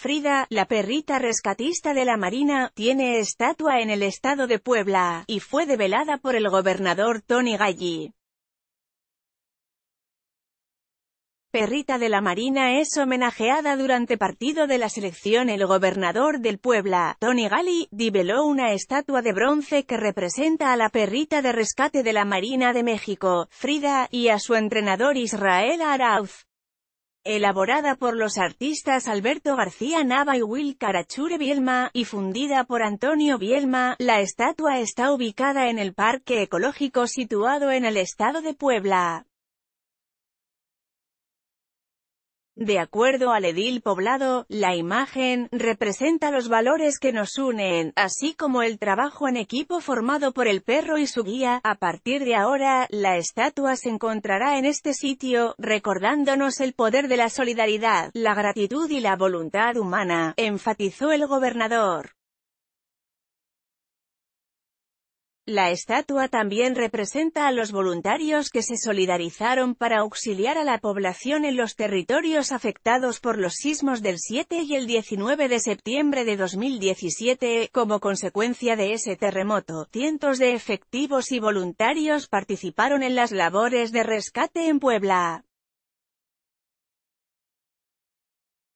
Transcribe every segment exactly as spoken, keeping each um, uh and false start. Frida, la perrita rescatista de la Marina, tiene estatua en el estado de Puebla, y fue develada por el gobernador Tony Gali. Perrita de la Marina es homenajeada durante partido de la selección. El gobernador del Puebla, Tony Gali, develó una estatua de bronce que representa a la perrita de rescate de la Marina de México, Frida, y a su entrenador Israel Arauz. Elaborada por los artistas Alberto García Nava y Will Carachure Bielma, y fundida por Antonio Bielma, la estatua está ubicada en el Parque Ecológico situado en el estado de Puebla. De acuerdo al edil poblado, la imagen representa los valores que nos unen, así como el trabajo en equipo formado por el perro y su guía. A partir de ahora, la estatua se encontrará en este sitio, recordándonos el poder de la solidaridad, la gratitud y la voluntad humana, enfatizó el gobernador. La estatua también representa a los voluntarios que se solidarizaron para auxiliar a la población en los territorios afectados por los sismos del siete y el diecinueve de septiembre de dos mil diecisiete. Como consecuencia de ese terremoto, cientos de efectivos y voluntarios participaron en las labores de rescate en Puebla.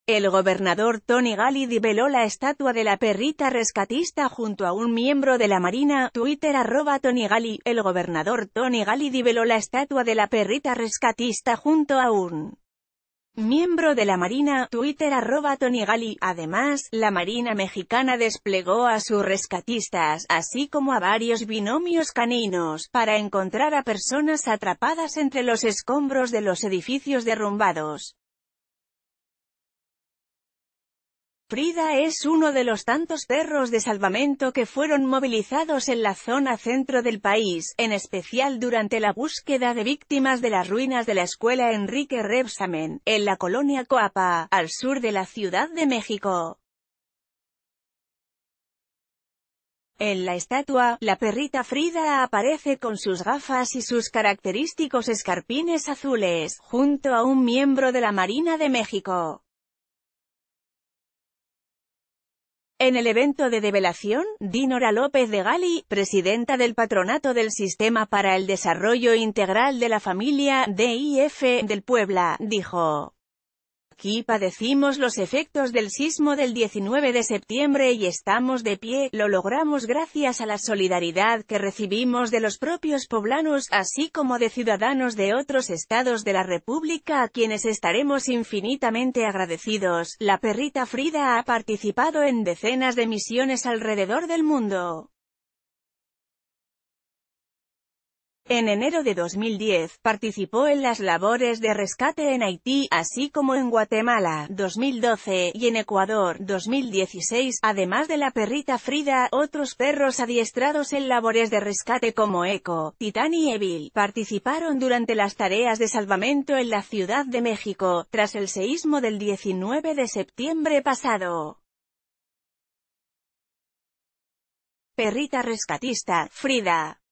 El gobernador Tony Gali develó la estatua de la perrita rescatista junto a un miembro de la Marina. Twitter arroba Tony Gali. El gobernador Tony Gali develó la estatua de la perrita rescatista junto a un miembro de la Marina. Twitter arroba Tony Gali. Además, la Marina mexicana desplegó a sus rescatistas, así como a varios binomios caninos, para encontrar a personas atrapadas entre los escombros de los edificios derrumbados. Frida es uno de los tantos perros de salvamento que fueron movilizados en la zona centro del país, en especial durante la búsqueda de víctimas de las ruinas de la escuela Enrique Rebsamen, en la colonia Coapa, al sur de la Ciudad de México. En la estatua, la perrita Frida aparece con sus gafas y sus característicos escarpines azules, junto a un miembro de la Marina de México. En el evento de develación, Dinora López de Gali, presidenta del Patronato del Sistema para el Desarrollo Integral de la Familia, D I F, del Puebla, dijo: "Aquí padecimos los efectos del sismo del diecinueve de septiembre y estamos de pie. Lo logramos gracias a la solidaridad que recibimos de los propios poblanos, así como de ciudadanos de otros estados de la República a quienes estaremos infinitamente agradecidos". La perrita Frida ha participado en decenas de misiones alrededor del mundo. En enero de dos mil diez, participó en las labores de rescate en Haití, así como en Guatemala, dos mil doce, y en Ecuador, dos mil dieciséis. Además de la perrita Frida, otros perros adiestrados en labores de rescate como Eco, Titan y Evil, participaron durante las tareas de salvamento en la Ciudad de México, tras el seísmo del diecinueve de septiembre pasado. Perrita rescatista, Frida.